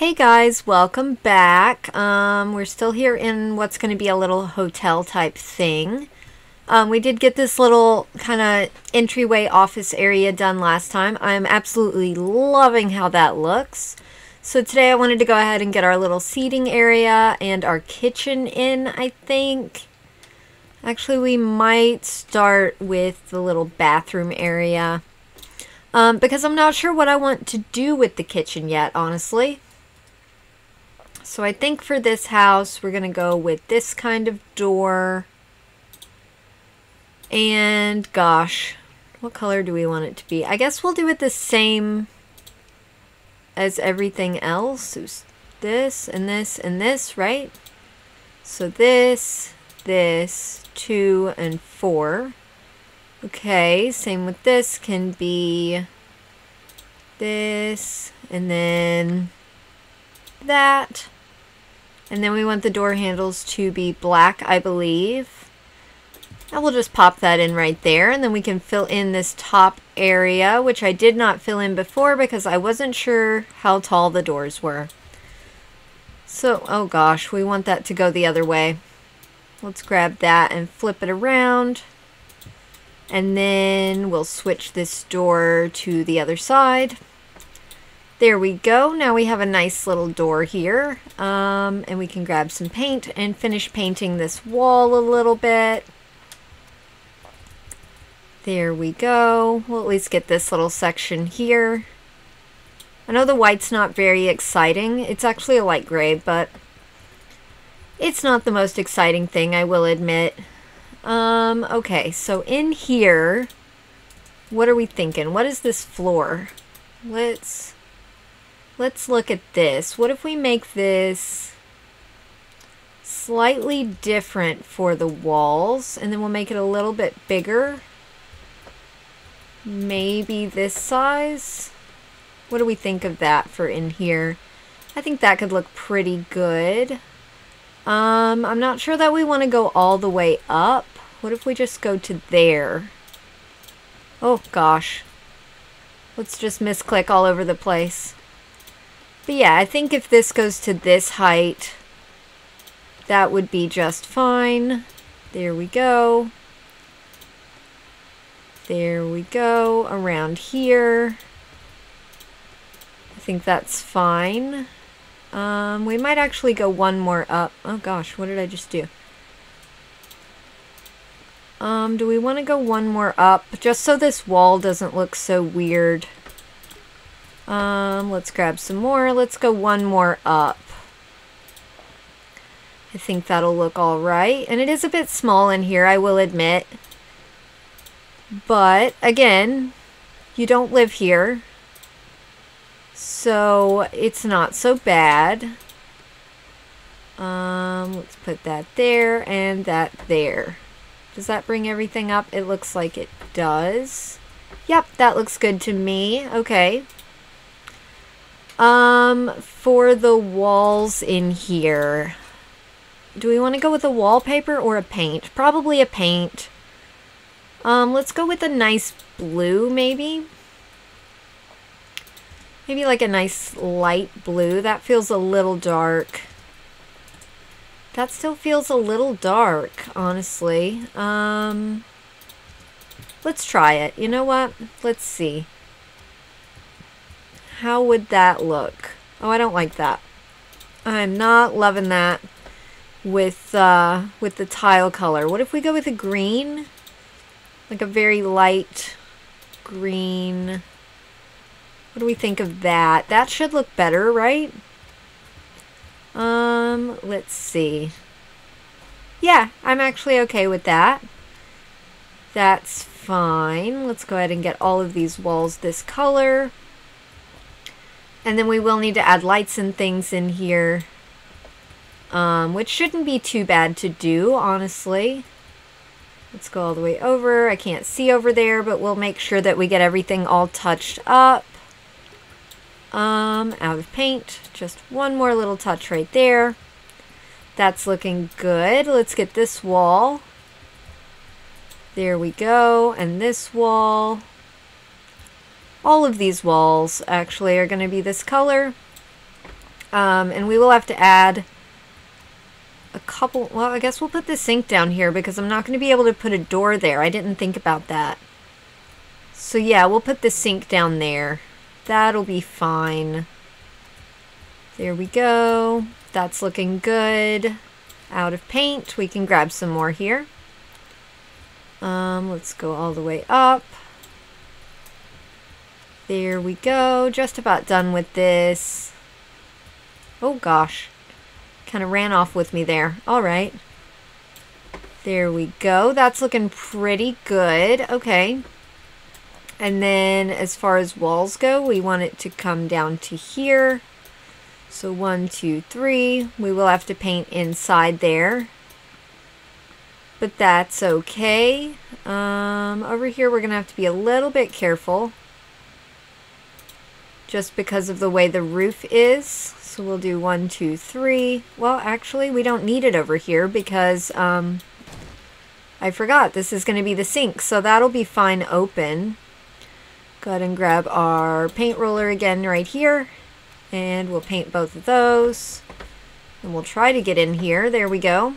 Hey guys, welcome back. We're still here in what's going to be a little hotel type thing. We did get this little kind of entryway office area done last time. I'm absolutely loving how that looks. So today I wanted to go ahead and get our little seating area and our kitchen in, I think. Actually, we might start with the little bathroom area. Because I'm not sure what I want to do with the kitchen yet, honestly. So I think for this house, we're going to go with this kind of door. And gosh, what color do we want it to be? I guess we'll do it the same as everything else. It's this and this and this, right? So this, 2, and 4. Okay, same with this, can be this and then that. And then we want the door handles to be black, I believe. I will just pop that in right there, and then we can fill in this top area, which I did not fill in before because I wasn't sure how tall the doors were. So, oh gosh, we want that to go the other way. Let's grab that and flip it around. And then we'll switch this door to the other side. There we go. Now we have a nice little door here. And we can grab some paint and finish painting this wall a little bit. There we go. We'll at least get this little section here. I know the white's not very exciting. It's actually a light gray, but it's not the most exciting thing, I will admit. Okay, so in here, what are we thinking? What is this floor? Let's look at this. What if we make this slightly different for the walls, and then we'll make it a little bit bigger? Maybe this size? What do we think of that for in here? I think that could look pretty good. I'm not sure that we want to go all the way up. What if we just go to there? Oh gosh. Let's just misclick all over the place. But yeah, I think if this goes to this height, that would be just fine. There we go. There we go, around here. I think that's fine. We might actually go one more up. Oh gosh, what did I just do? Do we want to go one more up? Just so this wall doesn't look so weird. Let's grab some more. Let's go one more up. I think that'll look all right. And it is a bit small in here, I will admit. But, again, you don't live here, so it's not so bad. Let's put that there and that there. Does that bring everything up? It looks like it does. Yep, that looks good to me. Okay. For the walls in here, do we want to go with a wallpaper or a paint? Probably a paint. Let's go with a nice blue, maybe. Maybe like a nice light blue. That feels a little dark. That still feels a little dark, honestly. Let's try it. You know what? Let's see. How would that look? Oh, I don't like that. I'm not loving that with the tile color. What if we go with a green? Like a very light green. What do we think of that? That should look better, right? Let's see. Yeah, I'm actually okay with that. That's fine. Let's go ahead and get all of these walls this color. And then we will need to add lights and things in here. Which shouldn't be too bad to do, honestly. Let's go all the way over. I can't see over there, but we'll make sure that we get everything all touched up. Out of paint. Just one more little touch right there. That's looking good. Let's get this wall. There we go. And this wall. All of these walls actually are going to be this color. And we will have to add a couple... Well, I guess we'll put the sink down here because I'm not going to be able to put a door there. I didn't think about that. So yeah, we'll put the sink down there. That'll be fine. There we go. That's looking good. Out of paint. We can grab some more here. Let's go all the way up. There we go. Just about done with this. Oh gosh. Kind of ran off with me there. All right. There we go. That's looking pretty good. Okay. And then as far as walls go, we want it to come down to here. So 1, 2, 3. We will have to paint inside there. But that's okay. Over here we're going to have to be a little bit careful. Just because of the way the roof is. So we'll do 1, 2, 3. Well, actually we don't need it over here because I forgot this is going to be the sink. So that'll be fine open. Go ahead and grab our paint roller again right here. And we'll paint both of those. And we'll try to get in here. There we go.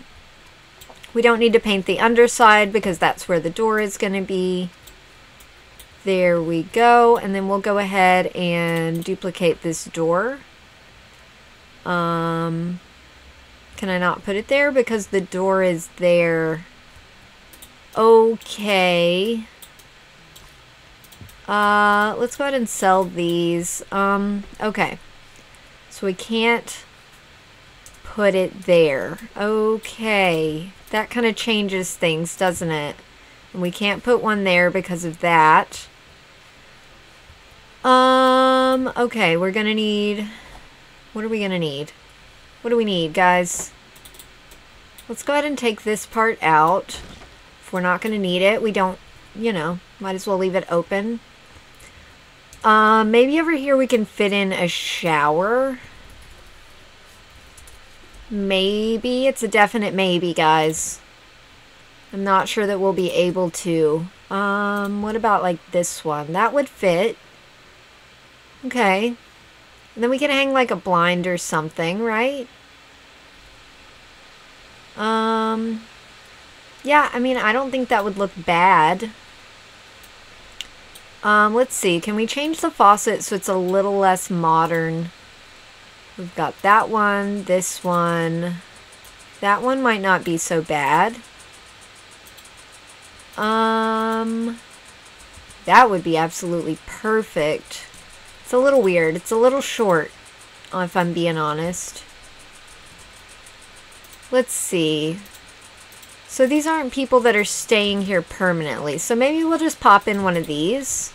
We don't need to paint the underside because that's where the door is going to be. There we go. And then we'll go ahead and duplicate this door. Can I not put it there? Because the door is there. Okay. Let's go ahead and sell these. Okay. So we can't put it there. Okay. That kind of changes things, doesn't it? And we can't put one there because of that. Okay, we're gonna need... What are we gonna need? What do we need, guys? Let's go ahead and take this part out. If we're not gonna need it, we don't, you know, might as well leave it open. Maybe over here we can fit in a shower. Maybe. It's a definite maybe, guys. I'm not sure that we'll be able to. What about like this one? That would fit. Okay. And then we can hang like a blind or something, right? Yeah, I mean, I don't think that would look bad. Let's see. Can we change the faucet so it's a little less modern? We've got that one, this one. That one might not be so bad. That would be absolutely perfect. It's a little weird. It's a little short, if I'm being honest. Let's see. So these aren't people that are staying here permanently. So maybe we'll just pop in one of these.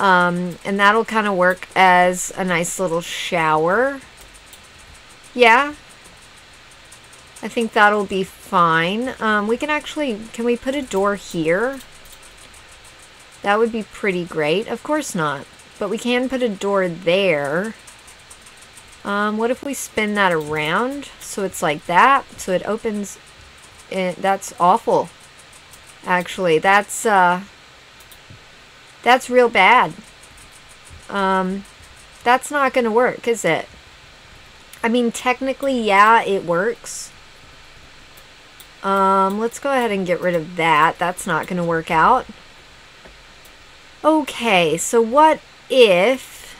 And that'll kind of work as a nice little shower. Yeah. I think that'll be fine. We can actually... Can we put a door here? That would be pretty great. Of course not. But we can put a door there. What if we spin that around? So it's like that. So it opens... That's awful. Actually, that's real bad. That's not going to work, is it? I mean, technically, yeah, it works. Let's go ahead and get rid of that. That's not going to work out. Okay, so what if,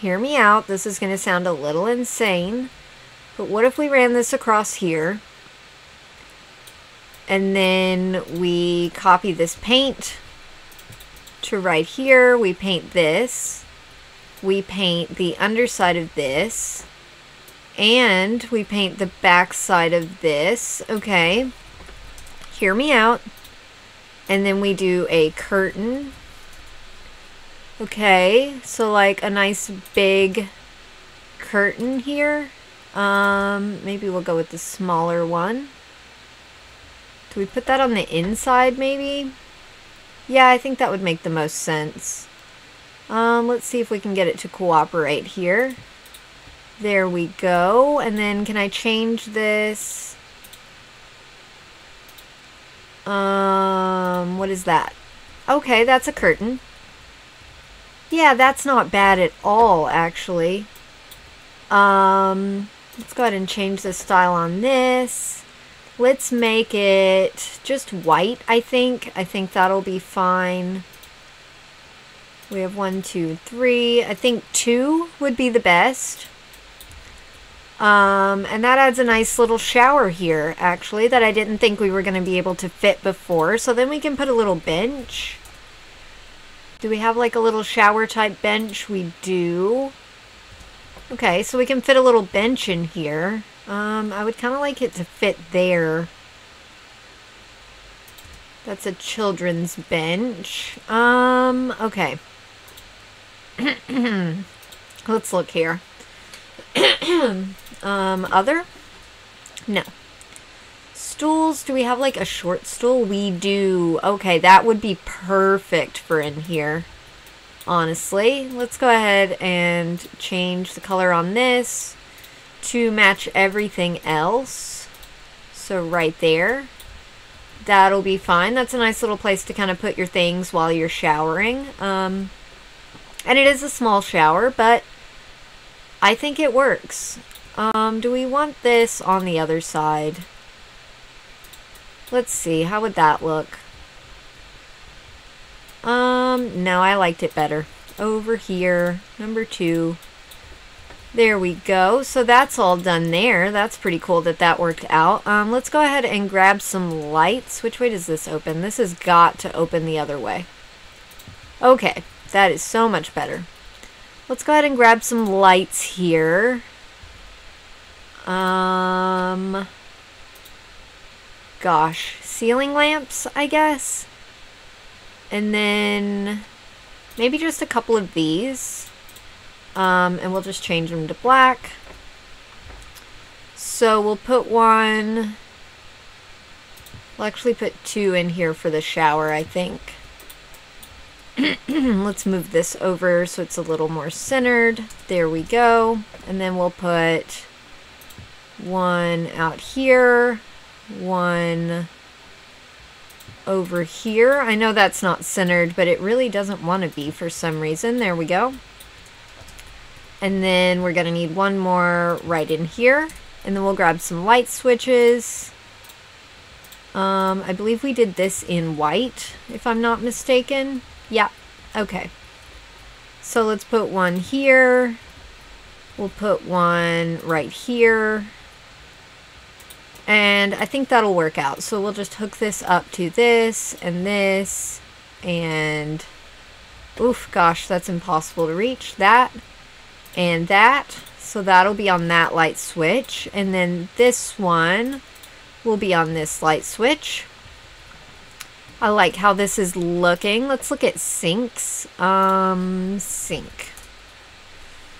hear me out, this is going to sound a little insane, but what if we ran this across here? And then we copy this paint to right here. We paint this. We paint the underside of this. And we paint the back side of this. Okay. Hear me out. And then we do a curtain. Okay. So like a nice big curtain here. Maybe we'll go with the smaller one. We put that on the inside, maybe? Yeah, I think that would make the most sense. Let's see if we can get it to cooperate here. There we go. And then can I change this? What is that? Okay, that's a curtain. Yeah, that's not bad at all, actually. Let's go ahead and change the style on this. Let's make it just white, I think. I think that'll be fine. We have 1, 2, 3. I think 2 would be the best. And that adds a nice little shower here, actually, that I didn't think we were going to be able to fit before. So then we can put a little bench. Do we have like a little shower type bench? We do. Okay, so we can fit a little bench in here. I would kind of like it to fit there. That's a children's bench. Okay. Let's look here. Other? No. Stools, do we have like a short stool? We do. Okay, that would be perfect for in here. Honestly, let's go ahead and change the color on this to match everything else. So right there, that'll be fine. That's a nice little place to kind of put your things while you're showering. And it is a small shower, but I think it works. Do we want this on the other side? Let's see, how would that look? No, I liked it better. Over here, number 2. There we go. So that's all done there. That's pretty cool that that worked out. Let's go ahead and grab some lights. Which way does this open? This has got to open the other way. Okay, that is so much better. Let's go ahead and grab some lights here. Gosh, ceiling lamps, I guess. And then maybe just a couple of these. And we'll just change them to black. So we'll put one. We'll actually put 2 in here for the shower, I think. Let's move this over so it's a little more centered. There we go. And then we'll put 1 out here. 1 over here. I know that's not centered, but it really doesn't want to be for some reason. There we go. And then we're going to need 1 more right in here. And then we'll grab some light switches. I believe we did this in white, if I'm not mistaken. Yeah, okay. So let's put 1 here. We'll put 1 right here. And I think that'll work out. So we'll just hook this up to this and this. And, oof, gosh, that's impossible to reach. That and that. So that'll be on that light switch. And then this one will be on this light switch. I like how this is looking. Let's look at sinks. Sink.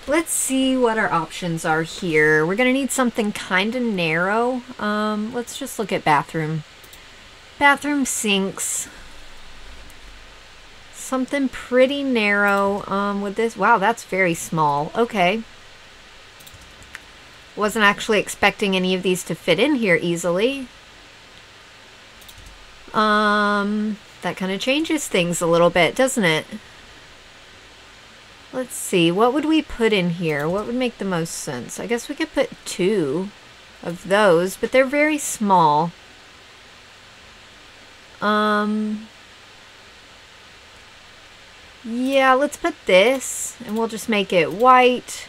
Let's see what our options are here. We're going to need something kind of narrow. Let's just look at bathroom. Bathroom sinks. Something pretty narrow with this. Wow, that's very small. Okay. Wasn't actually expecting any of these to fit in here easily. That kind of changes things a little bit, doesn't it? Let's see, what would we put in here? What would make the most sense? I guess we could put 2 of those, but they're very small. Yeah, let's put this, and we'll just make it white,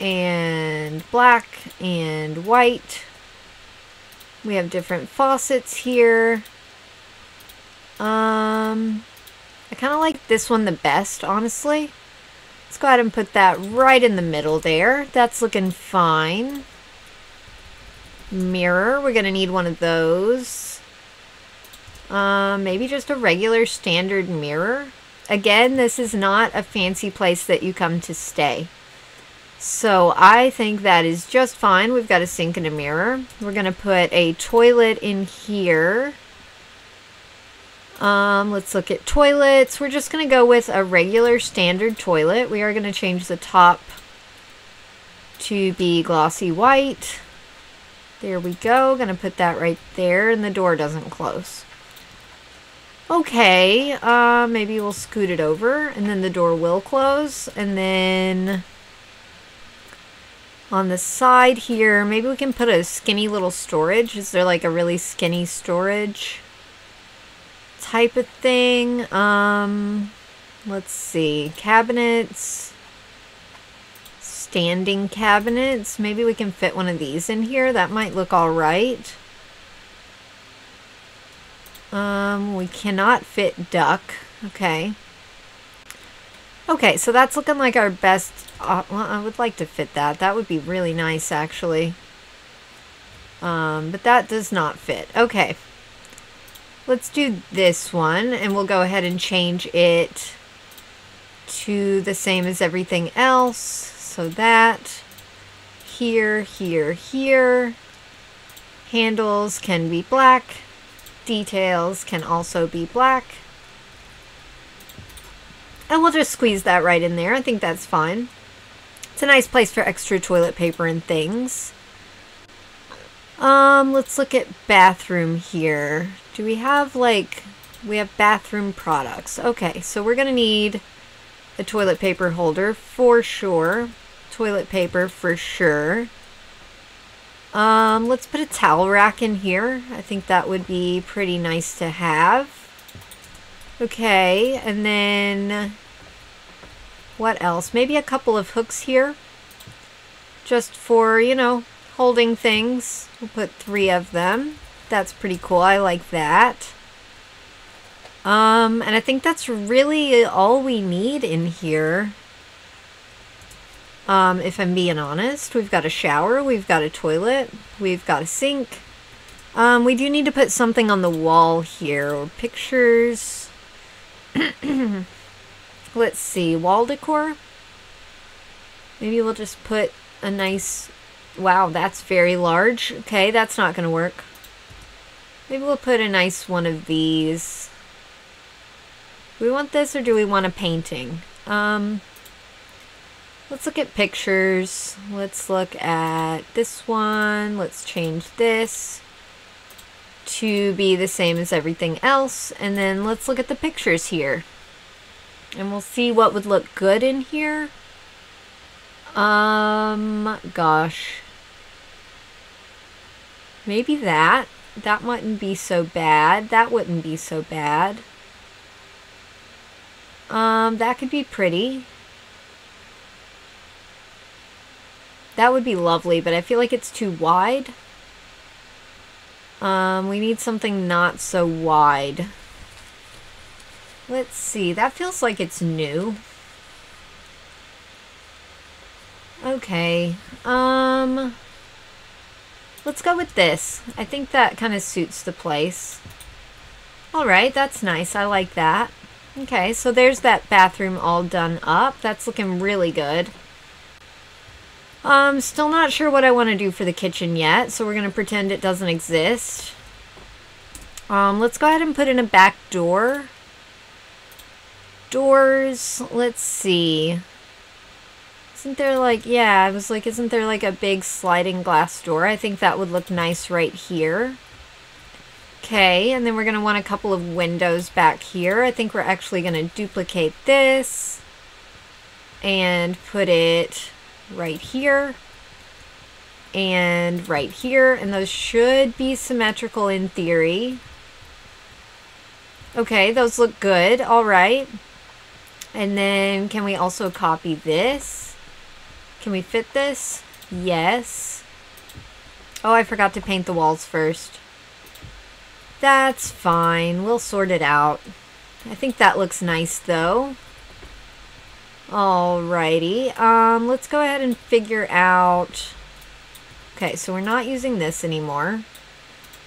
and black, and white. We have different faucets here. I kind of like this one the best, honestly. Let's go ahead and put that right in the middle there. That's looking fine. Mirror, we're going to need one of those. Maybe just a regular standard mirror. Again, this is not a fancy place that you come to stay. So I think that is just fine. We've got a sink and a mirror. We're going to put a toilet in here. Let's look at toilets. We're just going to go with a regular standard toilet. We are going to change the top to be glossy white. There we go. Going to put that right there, and the door doesn't close. Okay, maybe we'll scoot it over, and then the door will close, and then on the side here. Maybe we can put a skinny little storage. Is there like a really skinny storage type of thing? Let's see. Cabinets. Standing cabinets. Maybe we can fit one of these in here. That might look all right. We cannot fit duck. Okay. Okay, so that's looking like our best... well, I would like to fit that. That would be really nice, actually. But that does not fit. Okay. Let's do this one, and we'll go ahead and change it to the same as everything else. So that... Here, here, here. Handles can be black. Details can also be black. And we'll just squeeze that right in there. I think that's fine. It's a nice place for extra toilet paper and things. Let's look at bathroom here. Do we have like... We have bathroom products. Okay, so we're going to need a toilet paper holder for sure. Toilet paper for sure. Let's put a towel rack in here. I think that would be pretty nice to have. Okay, and then what else? Maybe a couple of hooks here just for, you know, holding things. We'll put 3 of them. That's pretty cool. I like that. And I think that's really all we need in here. If I'm being honest, we've got a shower, we've got a toilet, we've got a sink. We do need to put something on the wall here, or pictures. Let's see, wall decor. Maybe we'll just put a nice... Wow, that's very large. Okay, that's not gonna work. Maybe we'll put a nice one of these. Do we want this, or do we want a painting? Let's look at pictures. Let's look at this one. Let's change this to be the same as everything else, and then let's look at the pictures here, and we'll see what would look good in here. Gosh, maybe that wouldn't be so bad. That wouldn't be so bad. That could be pretty. That would be lovely, but I feel like it's too wide. We need something not so wide. Let's see. That feels like it's new. Okay. Let's go with this. I think that kind of suits the place. Alright, that's nice. I like that. Okay, so there's that bathroom all done up. That's looking really good. Still not sure what I want to do for the kitchen yet, so we're going to pretend it doesn't exist. Let's go ahead and put in a back door. Doors, let's see. Isn't there like, yeah, I was like, isn't there like a big sliding glass door? I think that would look nice right here. Okay, and then we're going to want a couple of windows back here. I think we're actually going to duplicate this and put it... right here and right here, and those should be symmetrical in theory. Okay, those look good. All right, and then can we also copy this? Can we fit this? Yes. Oh, I forgot to paint the walls first. That's fine, we'll sort it out. I think that looks nice though. Alrighty, let's go ahead and figure out... Okay, so we're not using this anymore.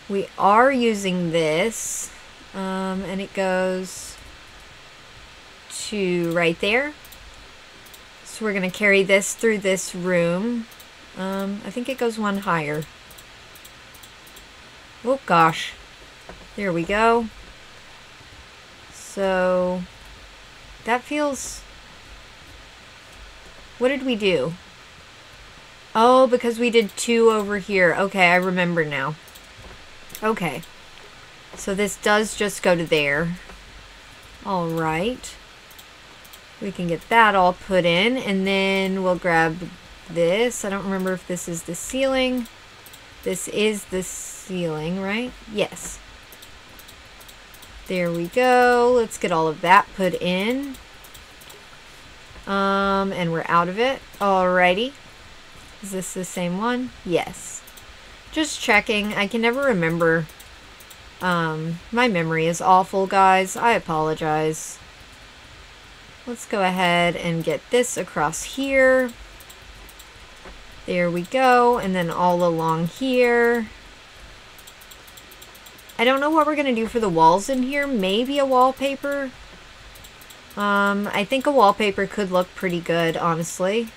We are using this, and it goes to right there. So we're going to carry this through this room. I think it goes one higher. Oh gosh, there we go. So, that feels... What did we do? Oh, because we did 2 over here. Okay, I remember now. Okay. So this does just go to there. All right. We can get that all put in, and then we'll grab this. I don't remember if this is the ceiling. This is the ceiling, right? Yes. There we go. Let's get all of that put in. And we're out of it. Alrighty. Is this the same one? Yes. Just checking. I can never remember. My memory is awful, guys. I apologize. Let's go ahead and get this across here. There we go. And then all along here. I don't know what we're going to do for the walls in here. Maybe a wallpaper. I think a wallpaper could look pretty good, honestly.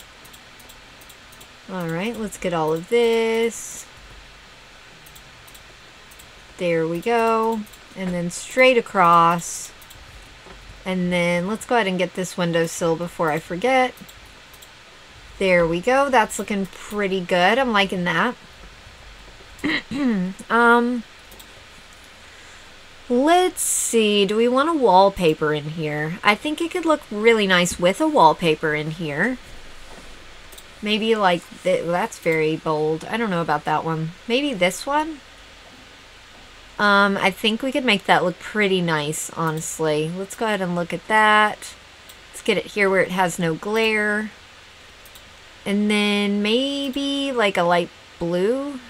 Alright, let's get all of this. There we go. And then straight across. And then let's go ahead and get this windowsill before I forget. There we go. That's looking pretty good. I'm liking that. Let's see. Do we want a wallpaper in here? I think it could look really nice with a wallpaper in here. Maybe like that's very bold. I don't know about that one. Maybe this one. I think we could make that look pretty nice, honestly. Let's go ahead and look at that. Let's get it here where it has no glare. And then maybe like a light blue.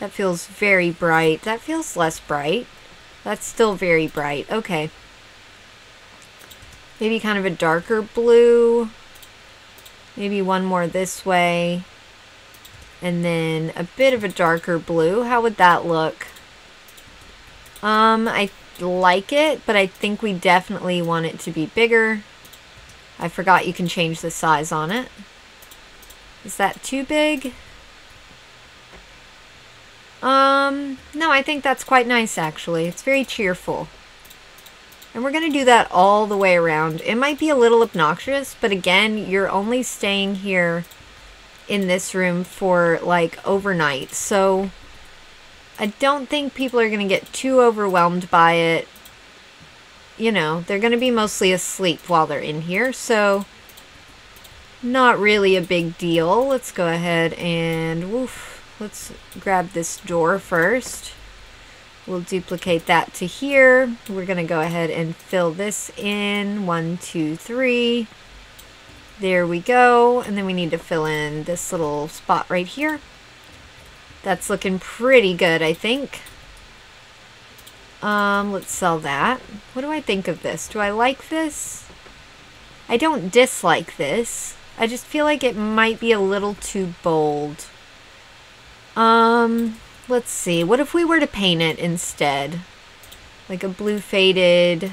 That feels very bright. That feels less bright. That's still very bright. Okay. Maybe kind of a darker blue. Maybe one more this way. And then a bit of a darker blue. How would that look? I like it, but I think we definitely want it to be bigger. I forgot you can change the size on it. Is that too big? No, I think that's quite nice, actually. It's very cheerful. And we're going to do that all the way around. It might be a little obnoxious, but again, you're only staying here in this room for like overnight, so I don't think people are gonna get too overwhelmed by it. You know, they're gonna be mostly asleep while they're in here, so not really a big deal. Let's go ahead and let's grab this door first. We'll duplicate that to here. We're gonna go ahead and fill this in. 1, 2, 3. There we go. And then we need to fill in this little spot right here. That's looking pretty good, I think. Let's sell that. What do I think of this? Do I like this? I don't dislike this. I just feel like it might be a little too bold. Let's see. What if we were to paint it instead? Like a blue faded...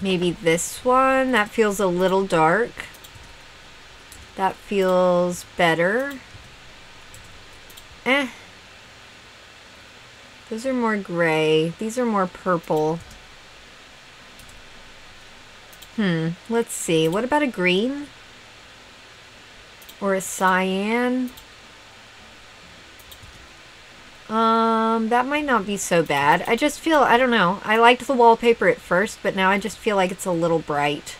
Maybe this one. That feels a little dark. That feels better. Those are more gray. These are more purple. Let's see. What about a green? Or a cyan? That might not be so bad. I just feel, I don't know, I liked the wallpaper at first, but now I just feel like it's a little bright.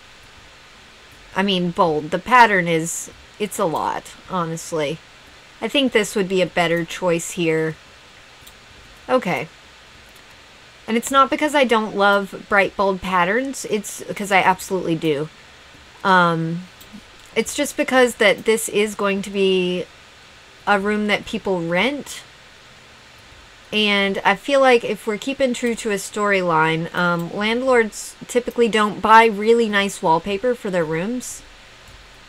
I mean, bold. The pattern is, it's a lot, honestly. I think this would be a better choice here. Okay. And it's not because I don't love bright, bold patterns. It's because I absolutely do. It's just because that this is going to be a room that people rent. And I feel like if we're keeping true to a storyline, landlords typically don't buy really nice wallpaper for their rooms.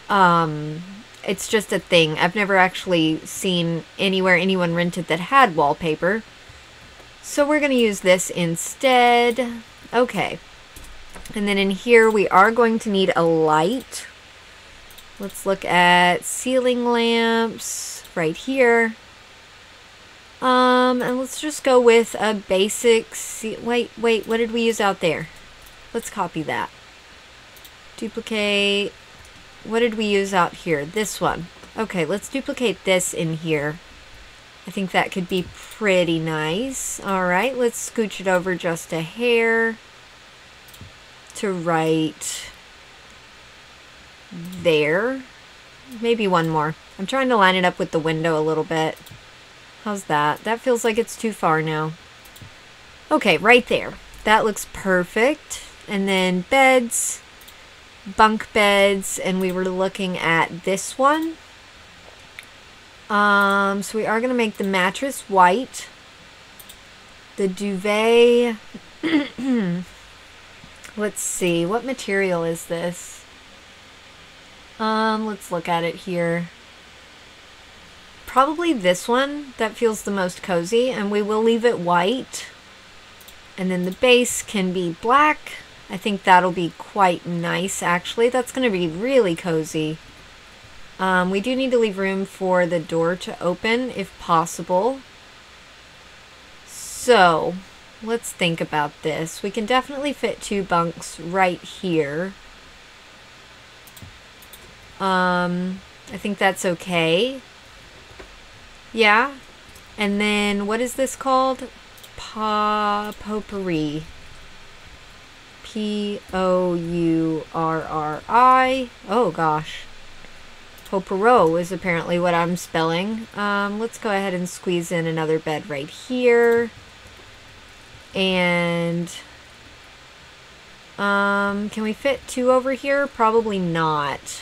It's just a thing. I've never actually seen anywhere anyone rented that had wallpaper. So we're going to use this instead. Okay. And then in here we are going to need a light. Let's look at ceiling lamps right here. And let's just go with a basic, wait, what did we use out there? Let's copy that. Duplicate, what did we use out here? This one. Okay, let's duplicate this in here. I think that could be pretty nice. Alright, let's scooch it over just a hair to right. there. Maybe one more. I'm trying to line it up with the window a little bit. How's that? That feels like it's too far now. Okay, right there. That looks perfect. And then beds, bunk beds, and we were looking at this one. So we are going to make the mattress white. The duvet, let's see, what material is this? Let's look at it here. Probably this one, that feels the most cozy, and we will leave it white. And then the base can be black. I think that'll be quite nice, actually. That's going to be really cozy. We do need to leave room for the door to open, if possible. So, let's think about this. We can definitely fit two bunks right here. I think that's okay. Yeah. And then, what is this called? Potpourri. P-O-U-R-R-I. Oh, gosh. Potpourri is apparently what I'm spelling. Let's go ahead and squeeze in another bed right here. And can we fit two over here? Probably not.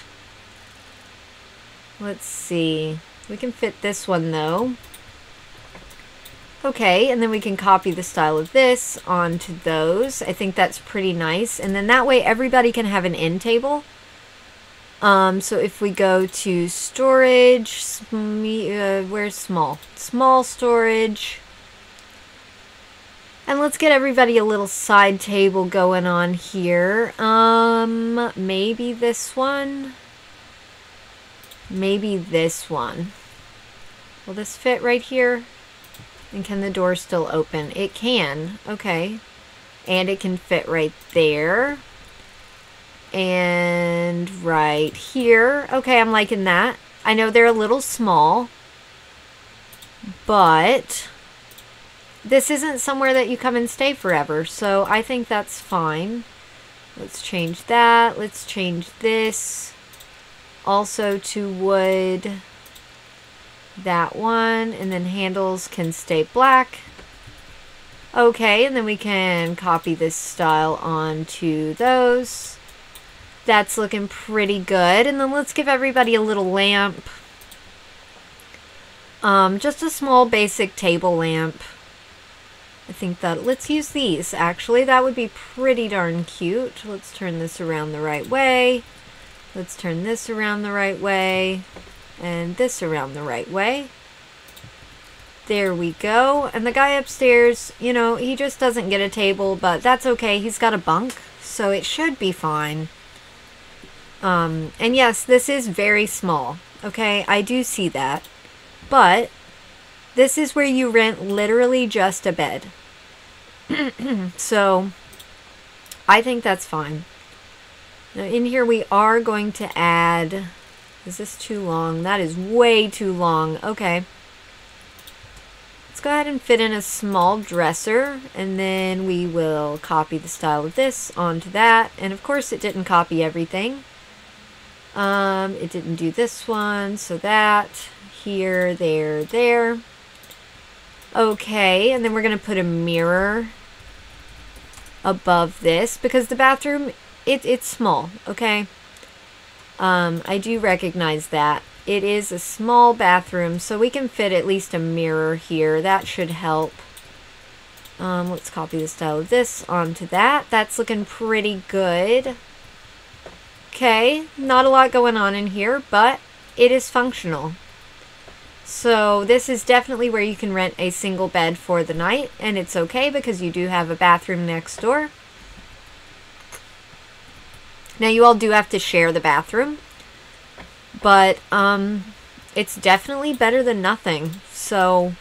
Let's see. We can fit this one though. Okay, and then we can copy the style of this onto those. I think that's pretty nice. And then that way everybody can have an end table. So if we go to storage, where's small? Small storage. And let's get everybody a little side table going on here. Maybe this one. Maybe this one. Will this fit right here? And can the door still open? It can. Okay. And it can fit right there. And right here. Okay, I'm liking that. I know they're a little small, but this isn't somewhere that you come and stay forever, so I think that's fine. Let's change that. Let's change this also to wood. That one. And then handles can stay black. Okay, and then we can copy this style onto those. That's looking pretty good. And then let's give everybody a little lamp. Just a small basic table lamp. I think that, let's use these actually. That would be pretty darn cute. Let's turn this around the right way. Let's turn this around the right way. And this around the right way. There we go. And the guy upstairs, you know, he just doesn't get a table, but that's okay. He's got a bunk, so it should be fine. And yes, this is very small. Okay, I do see that. But this is where you rent literally just a bed. So, I think that's fine. Now in here we are going to add... Is this too long? That is way too long. Okay. Let's go ahead and fit in a small dresser. And then we will copy the style of this onto that. And of course it didn't copy everything. It didn't do this one. So that. Here, there, there. Okay, and then we're going to put a mirror above this because the bathroom, it's small, okay? I do recognize that. It is a small bathroom, so we can fit at least a mirror here. That should help. Let's copy the style of this onto that. That's looking pretty good. Okay, not a lot going on in here, but it is functional. So this is definitely where you can rent a single bed for the night, and it's okay because you do have a bathroom next door. Now you all do have to share the bathroom, but it's definitely better than nothing. So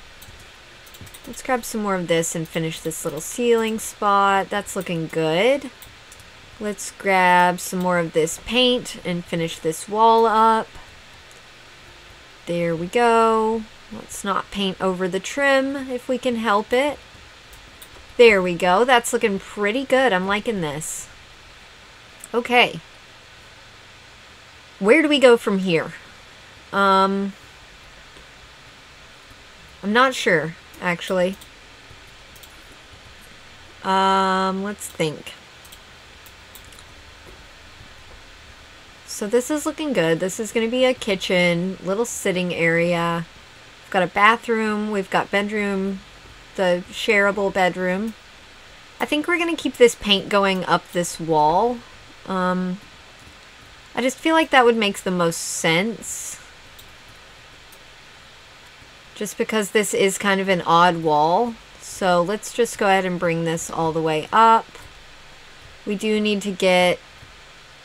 let's grab some more of this and finish this little ceiling spot. That's looking good. Let's grab some more of this paint and finish this wall up. There we go. Let's not paint over the trim if we can help it. There we go. That's looking pretty good. I'm liking this. Okay. Where do we go from here? I'm not sure, actually. Let's think. So this is looking good. This is going to be a kitchen, little sitting area. We've got a bathroom. We've got bedroom, the shareable bedroom. I think we're going to keep this paint going up this wall. I just feel like that would make the most sense. Just because this is kind of an odd wall. So let's just go ahead and bring this all the way up. We do need to get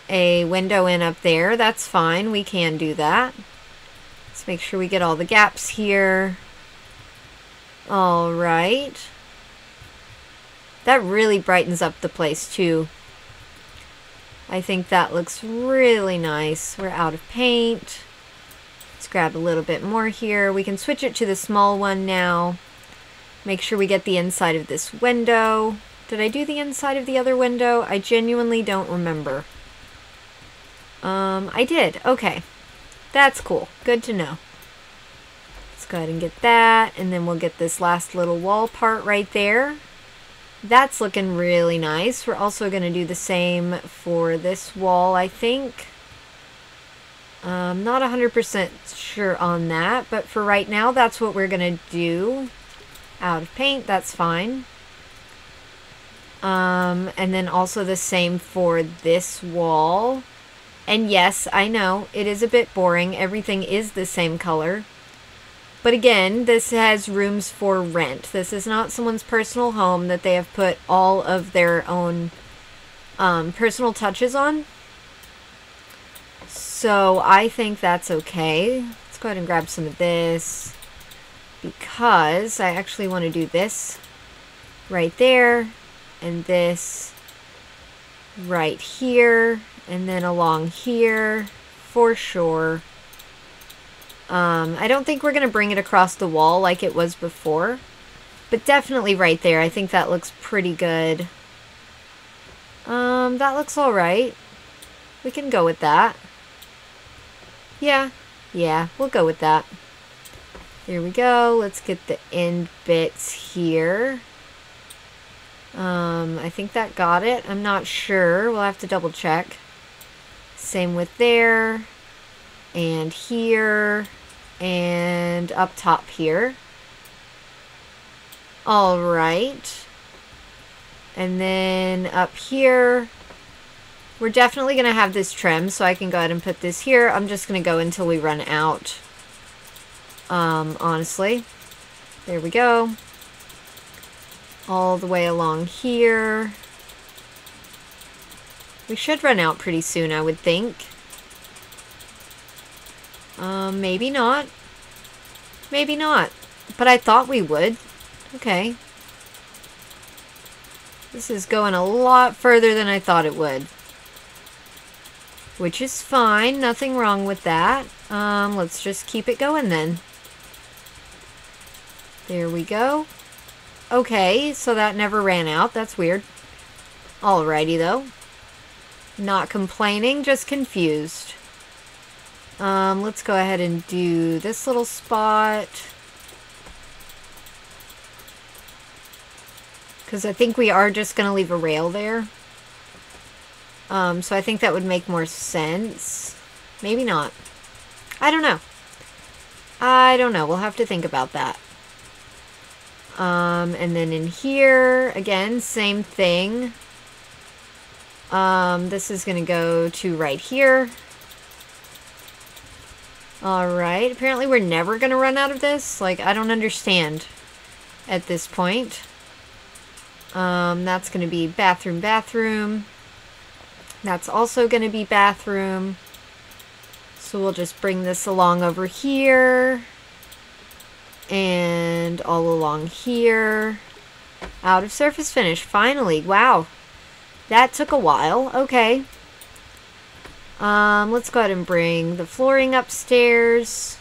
a window in up there. That's fine. We can do that. Let's make sure we get all the gaps here. All right. That really brightens up the place too. I think that looks really nice. We're out of paint. Let's grab a little bit more here. We can switch it to the small one now. Make sure we get the inside of this window. Did I do the inside of the other window? I genuinely don't remember. I did. Okay. That's cool. Good to know. Let's go ahead and get that. And then we'll get this last little wall part right there. That's looking really nice. We're also going to do the same for this wall, I think. I'm not 100% sure on that, but for right now, that's what we're going to do. Out of paint, that's fine. And then also the same for this wall. And yes, I know, it is a bit boring. Everything is the same color. But again, this has rooms for rent. This is not someone's personal home that they have put all of their own personal touches on. So I think that's okay. Let's go ahead and grab some of this because I actually want to do this right there and this right here. And then along here, for sure. I don't think we're going to bring it across the wall like it was before. But definitely right there. I think that looks pretty good. That looks alright. We can go with that. Yeah, we'll go with that. There we go. Let's get the end bits here. I think that got it. I'm not sure. We'll have to double check. Same with there, and here, and up top here. All right. And then up here, we're definitely going to have this trim, so I can go ahead and put this here. I'm just going to go until we run out, honestly. There we go. All the way along here. We should run out pretty soon, I would think. Maybe not. Maybe not. But I thought we would. Okay. This is going a lot further than I thought it would. Which is fine. Nothing wrong with that. Let's just keep it going then. There we go. Okay, so that never ran out. That's weird. Alrighty, though. Not complaining, just confused. Let's go ahead and do this little spot. Because I think we are just going to leave a rail there. So I think that would make more sense. Maybe not. I don't know. We'll have to think about that. And then in here, again, same thing. This is going to go to right here. Alright, apparently we're never going to run out of this. Like, I don't understand at this point. That's going to be bathroom. That's also going to be bathroom. So we'll just bring this along over here. And all along here. Out of surface finish, finally. Wow. That took a while. Okay. Let's go ahead and bring the flooring upstairs.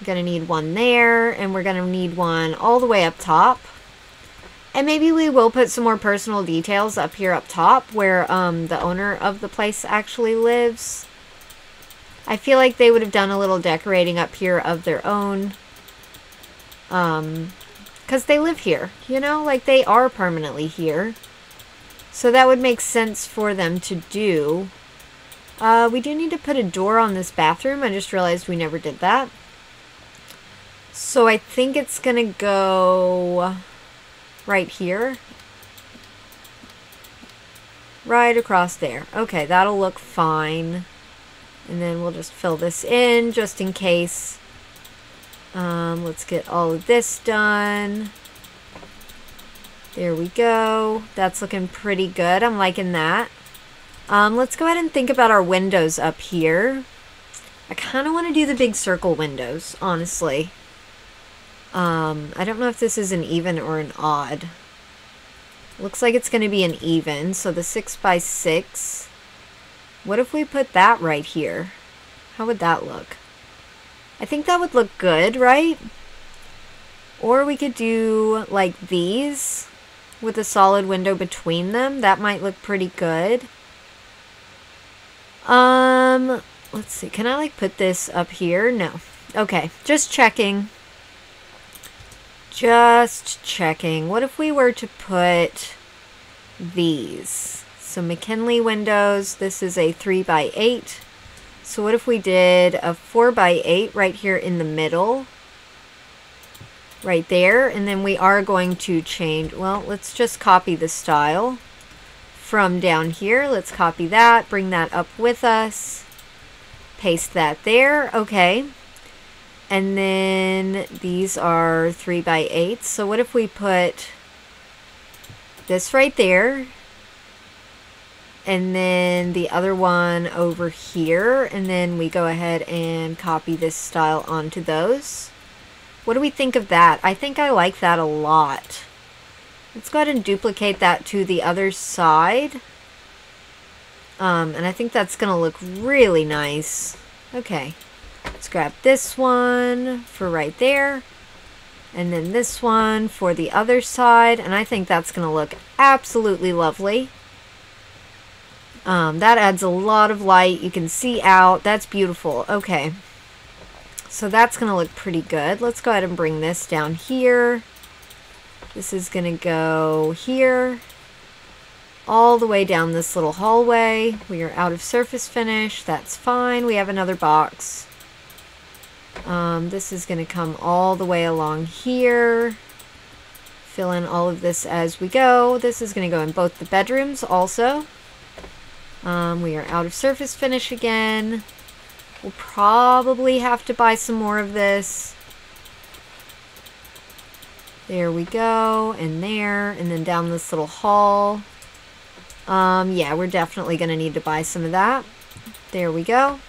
I'm going to need one there. And we're going to need one all the way up top. And maybe we will put some more personal details up here up top. Where the owner of the place actually lives. I feel like they would have done a little decorating up here of their own. Because they live here, you know? Like, they are permanently here. So that would make sense for them to do. We do need to put a door on this bathroom. I just realized we never did that. So I think it's going to go right here. Right across there. Okay, that'll look fine. And then we'll just fill this in just in case. Let's get all of this done. There we go. That's looking pretty good. I'm liking that. Let's go ahead and think about our windows up here. I kind of want to do the big circle windows, honestly. I don't know if this is an even or an odd. Looks like it's going to be an even. So the 6 by 6. What if we put that right here? How would that look? I think that would look good, right? Or we could do like these with a solid window between them. That might look pretty good. Let's see. Can I like put this up here? No. Okay. Just checking. Just checking. What if we were to put these? So McKinley windows. This is a 3 by 8. So what if we did a 4 by 8 right here in the middle? Right there. And then we are going to change. Well, let's just copy the style from down here. Let's copy that. Bring that up with us. Paste that there. Okay. And then these are 3 by 8. So what if we put this right there? And then the other one over here. And then we go ahead and copy this style onto those. What do we think of that? I think I like that a lot. Let's go ahead and duplicate that to the other side. And I think that's going to look really nice. Okay. Let's grab this one for right there. And then this one for the other side. And I think that's going to look absolutely lovely. That adds a lot of light. You can see out. That's beautiful. Okay. So that's going to look pretty good. Let's go ahead and bring this down here. This is going to go here. All the way down this little hallway. We are out of surface finish. That's fine. We have another box. This is going to come all the way along here. Fill in all of this as we go. This is going to go in both the bedrooms also. We are out of surface finish again. We'll probably have to buy some more of this. There we go. And there. And then down this little hall. Yeah, we're definitely going to need to buy some of that. There we go.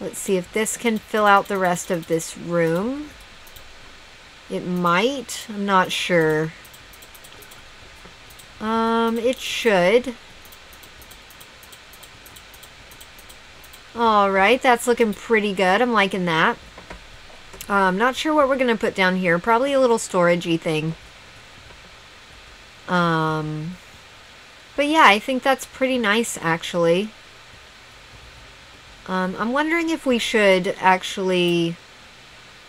Let's see if this can fill out the rest of this room. It might. I'm not sure. It should. Alright, that's looking pretty good. I'm liking that. I'm not sure what we're going to put down here. Probably a little storagey thing. But yeah, I think that's pretty nice, actually. I'm wondering if we should actually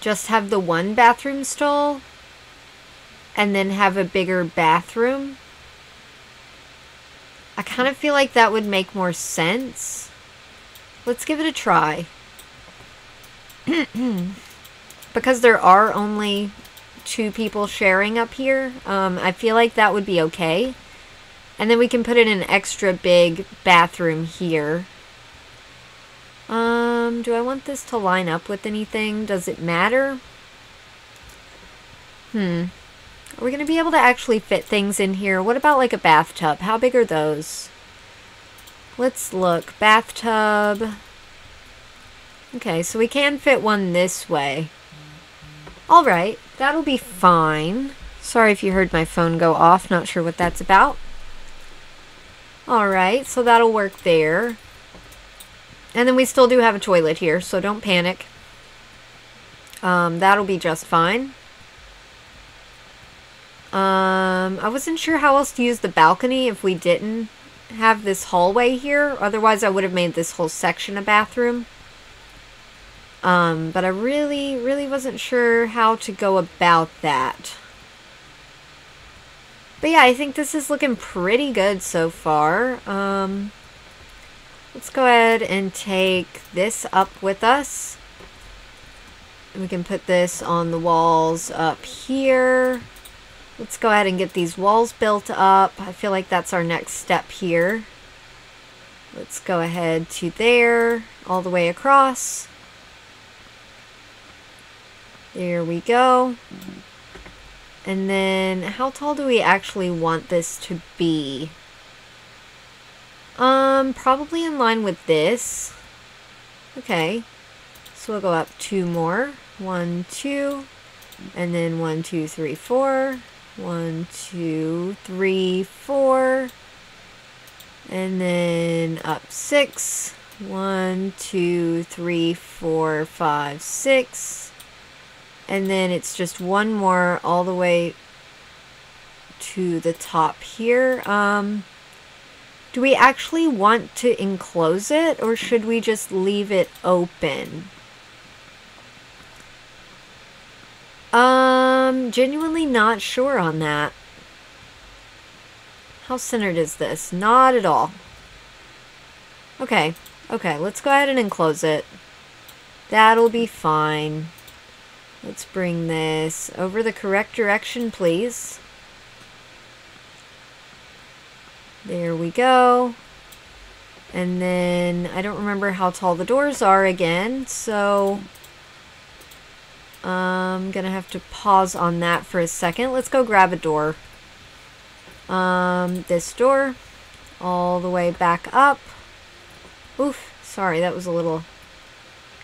just have the one bathroom stall and then have a bigger bathroom. I kind of feel like that would make more sense. Let's give it a try. Because there are only 2 people sharing up here, I feel like that would be okay. And then we can put in an extra big bathroom here. Do I want this to line up with anything? Does it matter? Are we going to be able to actually fit things in here? What about like a bathtub? How big are those? Let's look. Bathtub. Okay, so we can fit one this way. Alright, that'll be fine. Sorry if you heard my phone go off. Not sure what that's about. Alright, so that'll work there. And then we still do have a toilet here, so don't panic. That'll be just fine. I wasn't sure how else to use the balcony if we didn't have this hallway here. Otherwise I would have made this whole section a bathroom. But I really wasn't sure how to go about that. But yeah, I think this is looking pretty good so far. Let's go ahead and take this up with us. We can put this on the walls up here. Let's go ahead and get these walls built up. I feel like that's our next step here. Let's go ahead to there, all the way across. There we go. And then, how tall do we actually want this to be? Probably in line with this. Okay. So we'll go up 2 more. 1, 2. And then 1, 2, 3, 4. 1, 2, 3, 4. And then up 6. 1, 2, 3, 4, 5, 6. And then it's just 1 more all the way to the top here. Do we actually want to enclose it, or should we just leave it open? Genuinely not sure on that. How centered is this? Not at all. Okay. Okay, let's go ahead and enclose it. That'll be fine. Let's bring this over the correct direction, please. There we go. And then I don't remember how tall the doors are again, so I'm gonna have to pause on that for a second. Let's go grab a door. This door all the way back up. Oof, sorry, that was a little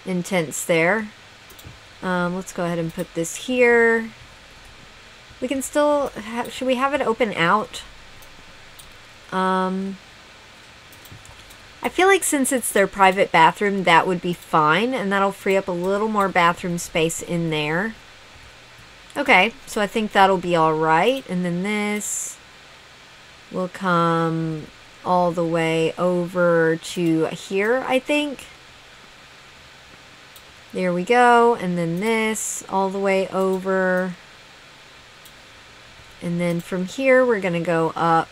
intense there. Let's go ahead and put this here. We can still should we have it open out? I feel like since it's their private bathroom, that would be fine, and that'll free up a little more bathroom space in there. Okay, so I think that'll be all right, and then this will come all the way over to here, I think. There we go, and then this all the way over, and then from here we're gonna go up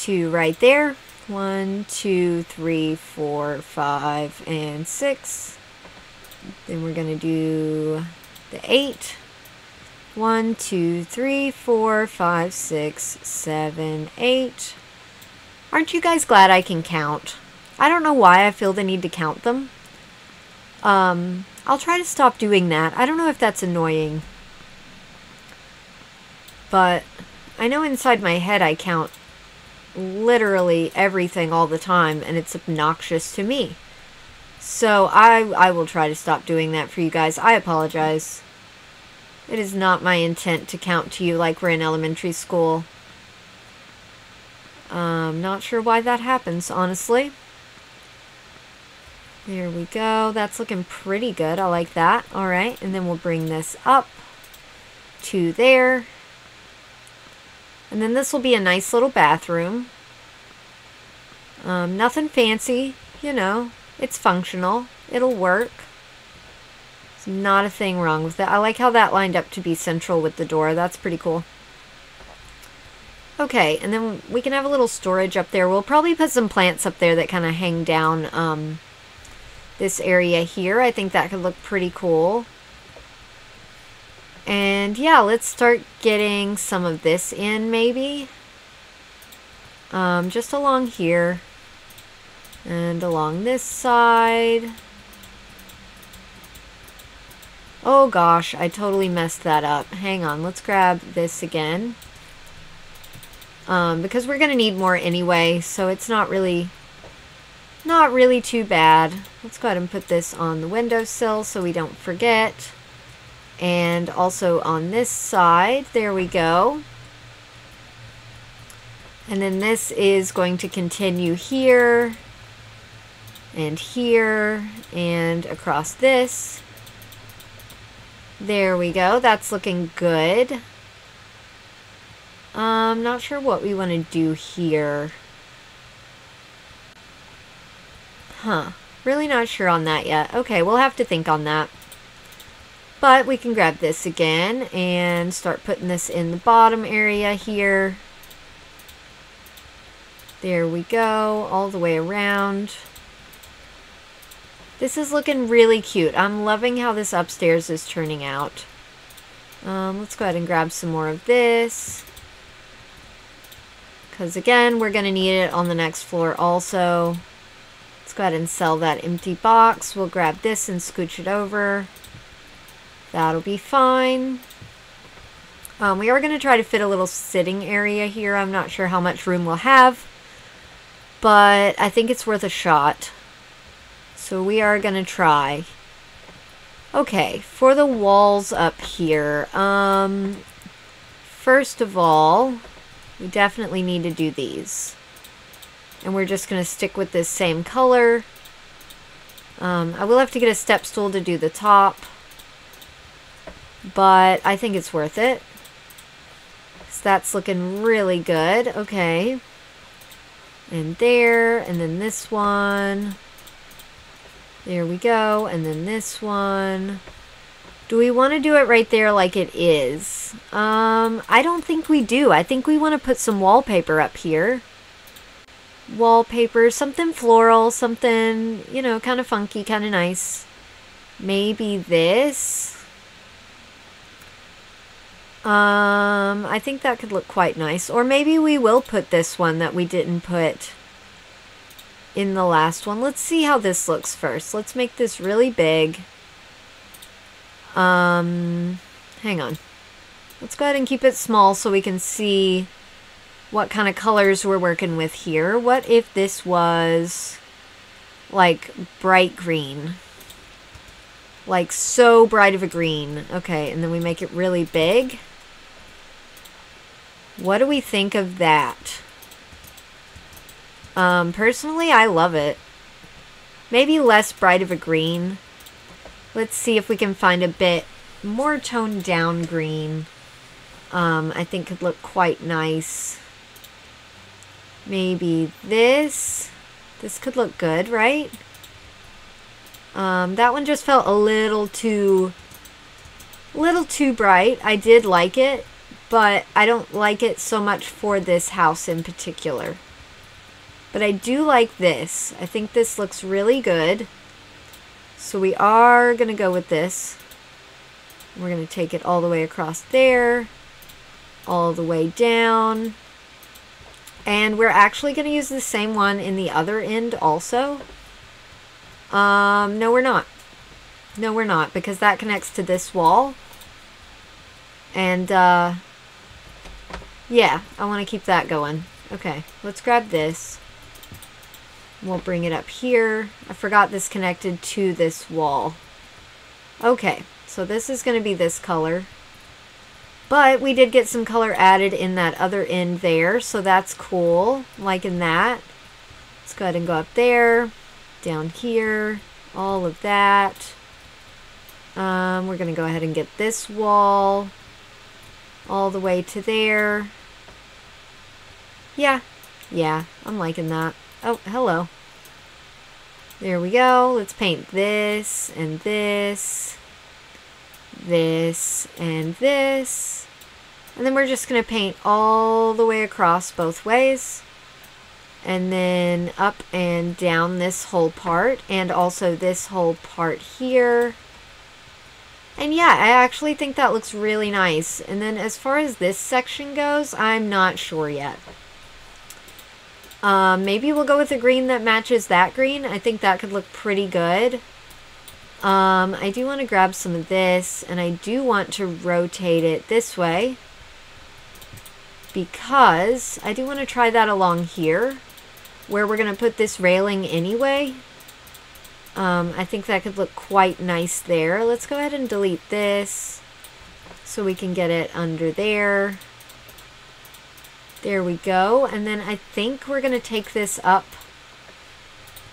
to right there. 1, 2, 3, 4, 5, and 6. Then we're gonna do the 8. 1, 2, 3, 4, 5, 6, 7, 8. Aren't you guys glad I can count? I don't know why I feel the need to count them. I'll try to stop doing that. I don't know if that's annoying, but I know inside my head I count literally everything all the time, and it's obnoxious to me. So I will try to stop doing that for you guys. I apologize. It is not my intent to count to you like we're in elementary school. Not sure why that happens, honestly. There we go. That's looking pretty good. I like that. All right, and then we'll bring this up to there. And then this will be a nice little bathroom. Nothing fancy, you know. It's functional. It'll work. There's not a thing wrong with it. I like how that lined up to be central with the door. That's pretty cool. Okay, and then we can have a little storage up there. We'll probably put some plants up there that kind of hang down this area here. I think that could look pretty cool. And yeah, let's start getting some of this in, maybe. Just along here. And along this side. Oh gosh, I totally messed that up. Hang on, let's grab this again. Because we're going to need more anyway, so it's not really too bad. Let's go ahead and put this on the windowsill so we don't forget. And also on this side, there we go. And then this is going to continue here, and here, and across this. There we go, that's looking good. I'm not sure what we want to do here. Huh, Really not sure on that yet. Okay, we'll have to think on that. But we can grab this again and start putting this in the bottom area here. There we go, all the way around. This is looking really cute. I'm loving how this upstairs is turning out. Let's go ahead and grab some more of this. Because again, we're going to need it on the next floor also. Let's go ahead and sell that empty box. We'll grab this and scooch it over. That'll be fine. We are going to try to fit a little sitting area here. I'm not sure how much room we'll have, but I think it's worth a shot. So we are going to try. Okay, for the walls up here, first of all, we definitely need to do these. And we're just going to stick with this same color. I will have to get a step stool to do the top, but I think it's worth it. So that's looking really good. Okay. And there, and then this one. There we go, and then this one. Do we want to do it right there like it is? I don't think we do. I think we want to put some wallpaper up here. Wallpaper, something floral, something, you know, kind of funky, kind of nice. Maybe this. I think that could look quite nice. Or maybe we will put this one that we didn't put in the last one. Let's see how this looks first. Let's make this really big. Hang on. Let's go ahead and keep it small so we can see what kind of colors we're working with here. What if this was like bright green? Like so bright of a green. Okay, and then we make it really big. What do we think of that? Personally, I love it. Maybe less bright of a green. Let's see if we can find a bit more toned down green. I think could look quite nice. Maybe this. This could look good, right? That one just felt a little too bright. I did like it, but I don't like it so much for this house in particular. But I do like this. I think this looks really good. So we are going to go with this. We're going to take it all the way across there, all the way down. And we're actually going to use the same one in the other end also. No, we're not. No, we're not, because that connects to this wall. And, yeah, I want to keep that going. Okay, let's grab this. We'll bring it up here. I forgot this connected to this wall. Okay, so this is going to be this color. But we did get some color added in that other end there, so that's cool. I'm liking that. Let's go ahead and go up there. Down here, all of that. We're going to go ahead and get this wall all the way to there. Yeah, I'm liking that. Oh, hello. There we go. Let's paint this and this, this and this. And then we're just going to paint all the way across both ways. And then up and down this whole part, and also this whole part here. And yeah, I actually think that looks really nice. And then as far as this section goes, I'm not sure yet. Maybe we'll go with a green that matches that green. I think that could look pretty good. I do want to grab some of this, and I do want to rotate it this way, because I do want to try that along here where we're going to put this railing anyway. I think that could look quite nice there. Let's go ahead and delete this so we can get it under there. There we go. And then I think we're going to take this up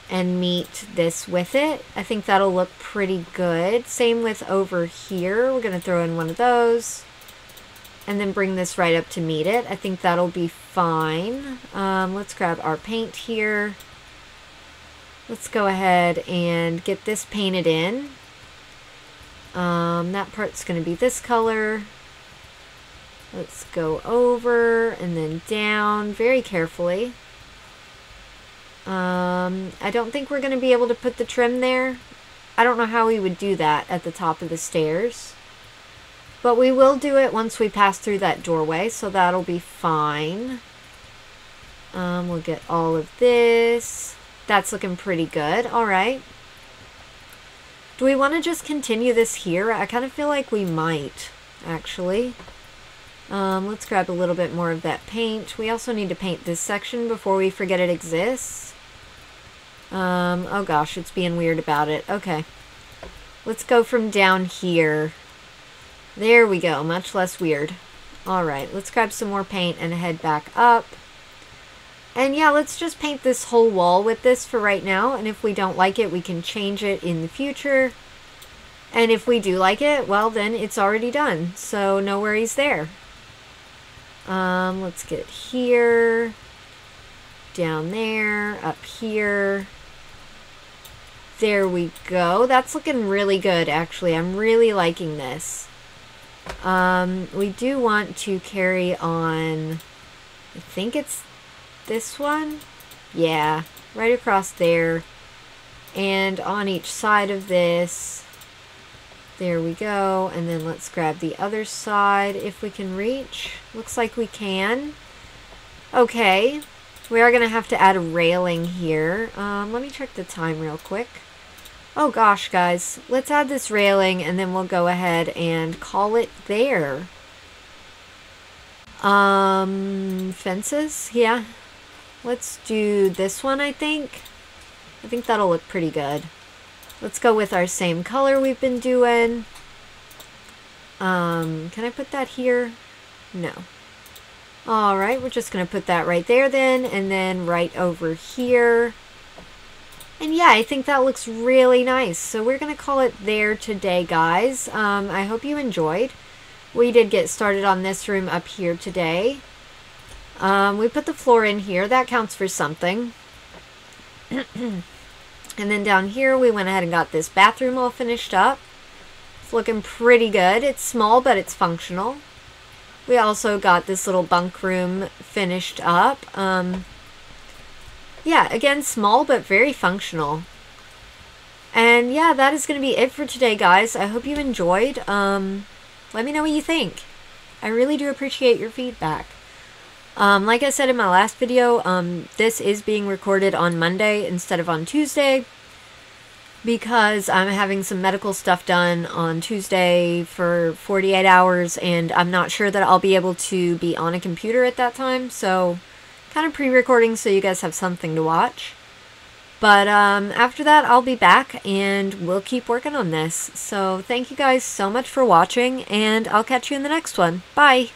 and meet this with it. I think that'll look pretty good. Same with over here. We're going to throw in one of those. And then bring this right up to meet it. I think that'll be fine. Let's grab our paint here. Let's go ahead and get this painted in. That part's going to be this color. Let's go over and then down very carefully. I don't think we're going to be able to put the trim there. I don't know how we would do that at the top of the stairs. But we will do it once we pass through that doorway, so that'll be fine. We'll get all of this. That's looking pretty good. All right. Do we want to just continue this here? I kind of feel like we might, actually. Let's grab a little bit more of that paint. We also need to paint this section before we forget it exists. Oh gosh, it's being weird about it. Okay. Let's go from down here. There we go. Much less weird. All right. Let's grab some more paint and head back up. And yeah, let's just paint this whole wall with this for right now. And if we don't like it, we can change it in the future. And if we do like it, well, then it's already done. So no worries there. Let's get here, down there, up here. There we go. That's looking really good, actually. I'm really liking this. We do want to carry on, I think it's this one? Yeah, right across there. And on each side of this. There we go. And then let's grab the other side if we can reach. Looks like we can. Okay. We are going to have to add a railing here. Let me check the time real quick. Oh gosh, guys. Let's add this railing and then we'll go ahead and call it there. Fences? Yeah. Let's do this one, I think. I think that'll look pretty good. Let's go with our same color we've been doing. Can I put that here? No. All right, we're just going to put that right there then, and then right over here. And yeah, I think that looks really nice. So we're going to call it there today, guys. I hope you enjoyed. We did get started on this room up here today. We put the floor in here. That counts for something. And then down here, we went ahead and got this bathroom all finished up. It's looking pretty good. It's small, but it's functional. We also got this little bunk room finished up. Yeah, again, small, but very functional. And yeah, that is going to be it for today, guys. I hope you enjoyed. Let me know what you think. I really do appreciate your feedback. Like I said in my last video, this is being recorded on Monday instead of on Tuesday because I'm having some medical stuff done on Tuesday for 48 hours and I'm not sure that I'll be able to be on a computer at that time, so kind of pre-recording so you guys have something to watch. But after that, I'll be back and we'll keep working on this. So thank you guys so much for watching and I'll catch you in the next one. Bye!